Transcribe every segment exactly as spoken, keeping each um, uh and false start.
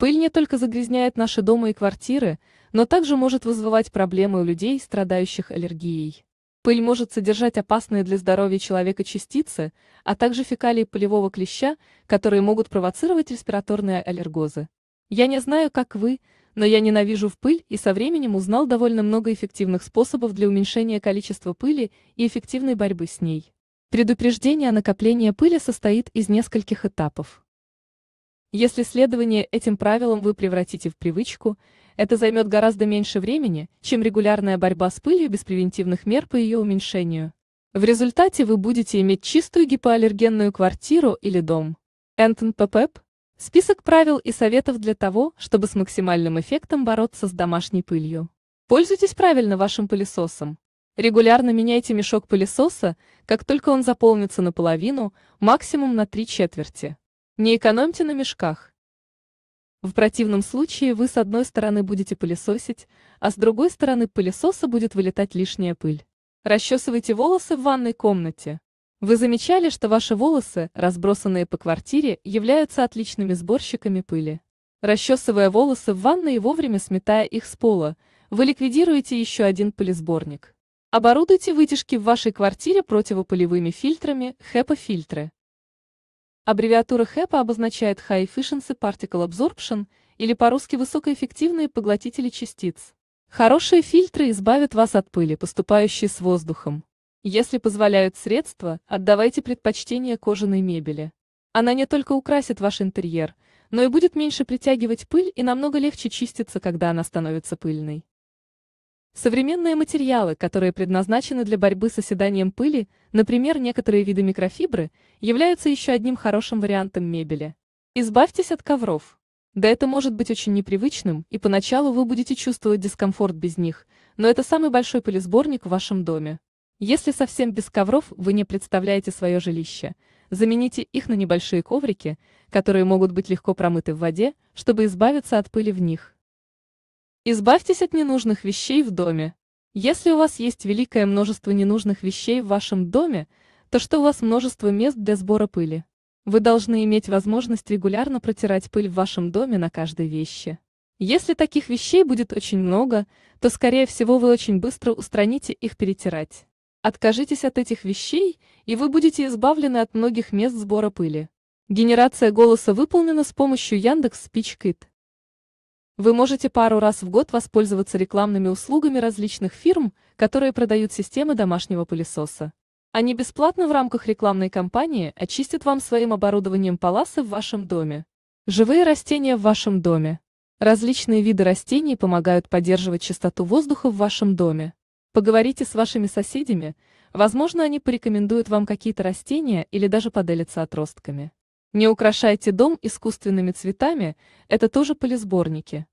Пыль не только загрязняет наши дома и квартиры, но также может вызывать проблемы у людей, страдающих аллергией. Пыль может содержать опасные для здоровья человека частицы, а также фекалии полевого клеща, которые могут провоцировать респираторные аллергозы. Я не знаю, как вы, но я ненавижу пыль и со временем узнал довольно много эффективных способов для уменьшения количества пыли и эффективной борьбы с ней. Предупреждение о накоплении пыли состоит из нескольких этапов. Если следование этим правилам вы превратите в привычку, это займет гораздо меньше времени, чем регулярная борьба с пылью без превентивных мер по ее уменьшению. В результате вы будете иметь чистую гипоаллергенную квартиру или дом. эн пэ пэ пэ. Список правил и советов для того, чтобы с максимальным эффектом бороться с домашней пылью. Пользуйтесь правильно вашим пылесосом. Регулярно меняйте мешок пылесоса, как только он заполнится наполовину, максимум на три четверти. Не экономьте на мешках. В противном случае вы с одной стороны будете пылесосить, а с другой стороны пылесоса будет вылетать лишняя пыль. Расчесывайте волосы в ванной комнате. Вы замечали, что ваши волосы, разбросанные по квартире, являются отличными сборщиками пыли. Расчесывая волосы в ванной и вовремя сметая их с пола, вы ликвидируете еще один пылесборник. Оборудуйте вытяжки в вашей квартире противопылевыми фильтрами хэпа-фильтры. Аббревиатура хэпа обозначает High Efficiency Particle Absorption, или по-русски высокоэффективные поглотители частиц. Хорошие фильтры избавят вас от пыли, поступающей с воздухом. Если позволяют средства, отдавайте предпочтение кожаной мебели. Она не только украсит ваш интерьер, но и будет меньше притягивать пыль и намного легче чиститься, когда она становится пыльной. Современные материалы, которые предназначены для борьбы с оседанием пыли, например, некоторые виды микрофибры, являются еще одним хорошим вариантом мебели. Избавьтесь от ковров. Да, это может быть очень непривычным, и поначалу вы будете чувствовать дискомфорт без них, но это самый большой пылесборник в вашем доме. Если совсем без ковров вы не представляете свое жилище, замените их на небольшие коврики, которые могут быть легко промыты в воде, чтобы избавиться от пыли в них. Избавьтесь от ненужных вещей в доме. Если у вас есть великое множество ненужных вещей в вашем доме, то что у вас множество мест для сбора пыли. Вы должны иметь возможность регулярно протирать пыль в вашем доме на каждой вещи. Если таких вещей будет очень много, то, скорее всего, вы очень быстро устраните их перетирать. Откажитесь от этих вещей, и вы будете избавлены от многих мест сбора пыли. Генерация голоса выполнена с помощью Яндекс SpeechKit. Вы можете пару раз в год воспользоваться рекламными услугами различных фирм, которые продают системы домашнего пылесоса. Они бесплатно в рамках рекламной кампании очистят вам своим оборудованием полосы в вашем доме. Живые растения в вашем доме. Различные виды растений помогают поддерживать чистоту воздуха в вашем доме. Поговорите с вашими соседями, возможно, они порекомендуют вам какие-то растения или даже поделятся отростками. Не украшайте дом искусственными цветами, это тоже пылесборники.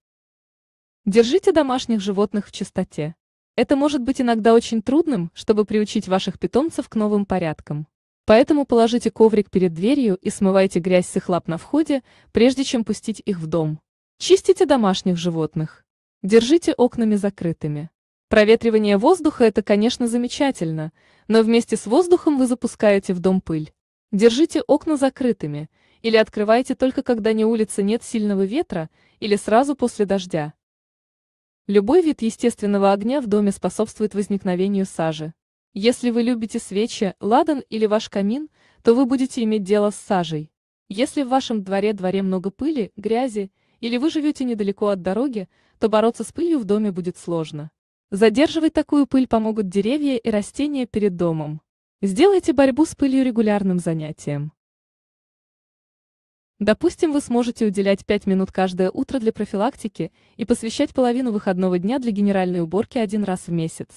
Держите домашних животных в чистоте. Это может быть иногда очень трудным, чтобы приучить ваших питомцев к новым порядкам. Поэтому положите коврик перед дверью и смывайте грязь с их лап на входе, прежде чем пустить их в дом. Чистите домашних животных. Держите окнами закрытыми. Проветривание воздуха – это, конечно, замечательно, но вместе с воздухом вы запускаете в дом пыль. Держите окна закрытыми, или открывайте только когда на улице нет сильного ветра, или сразу после дождя. Любой вид естественного огня в доме способствует возникновению сажи. Если вы любите свечи, ладан или ваш камин, то вы будете иметь дело с сажей. Если в вашем дворе дворе много пыли, грязи, или вы живете недалеко от дороги, то бороться с пылью в доме будет сложно. Задерживать такую пыль помогут деревья и растения перед домом. Сделайте борьбу с пылью регулярным занятием. Допустим, вы сможете уделять пять минут каждое утро для профилактики и посвящать половину выходного дня для генеральной уборки один раз в месяц.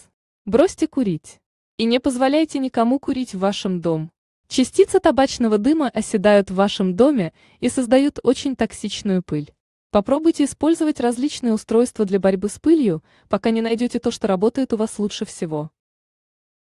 Бросьте курить. И не позволяйте никому курить в вашем доме. Частицы табачного дыма оседают в вашем доме и создают очень токсичную пыль. Попробуйте использовать различные устройства для борьбы с пылью, пока не найдете то, что работает у вас лучше всего.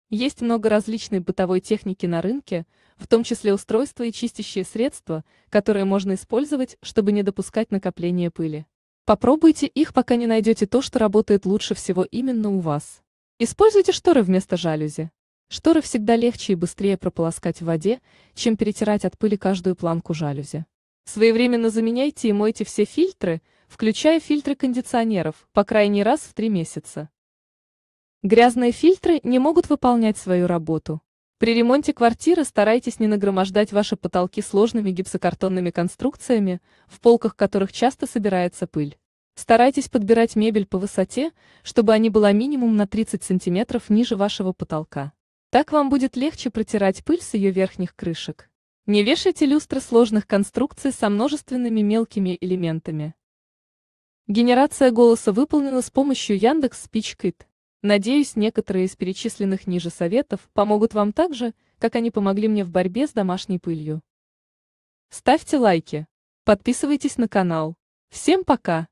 Есть много различной бытовой техники на рынке, в том числе устройства и чистящие средства, которые можно использовать, чтобы не допускать накопления пыли. Попробуйте их, пока не найдете то, что работает лучше всего именно у вас. Используйте шторы вместо жалюзи. Шторы всегда легче и быстрее прополоскать в воде, чем перетирать от пыли каждую планку жалюзи. Своевременно заменяйте и мойте все фильтры, включая фильтры кондиционеров, по крайней раз в три месяца. Грязные фильтры не могут выполнять свою работу. При ремонте квартиры старайтесь не нагромождать ваши потолки сложными гипсокартонными конструкциями, в полках которых часто собирается пыль. Старайтесь подбирать мебель по высоте, чтобы она была минимум на тридцать сантиметров ниже вашего потолка. Так вам будет легче протирать пыль с ее верхних крышек. Не вешайте люстры сложных конструкций со множественными мелкими элементами. Генерация голоса выполнена с помощью Яндекс SpeechKit. Надеюсь, некоторые из перечисленных ниже советов помогут вам так же, как они помогли мне в борьбе с домашней пылью. Ставьте лайки. Подписывайтесь на канал. Всем пока!